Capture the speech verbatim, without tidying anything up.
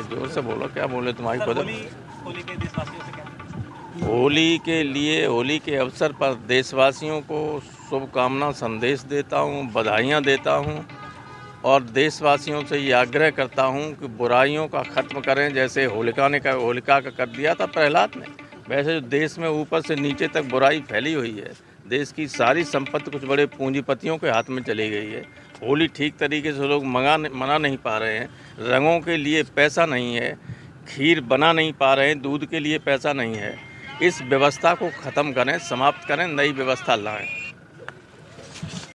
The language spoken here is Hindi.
जोर से बोलो, क्या बोले तुम्हारी खुद। होली के लिए, होली के अवसर पर देशवासियों को शुभकामना संदेश देता हूँ, बधाइयाँ देता हूँ और देशवासियों से ये आग्रह करता हूँ कि बुराइयों का ख़त्म करें, जैसे होलिका ने का होलिका का कर दिया था प्रहलाद ने, वैसे जो देश में ऊपर से नीचे तक बुराई फैली हुई है, देश की सारी संपत्ति कुछ बड़े पूंजीपतियों के हाथ में चली गई है। होली ठीक तरीके से लोग मंगा मना नहीं पा रहे हैं, रंगों के लिए पैसा नहीं है, खीर बना नहीं पा रहे हैं, दूध के लिए पैसा नहीं है। इस व्यवस्था को ख़त्म करें, समाप्त करें, नई व्यवस्था लाएं।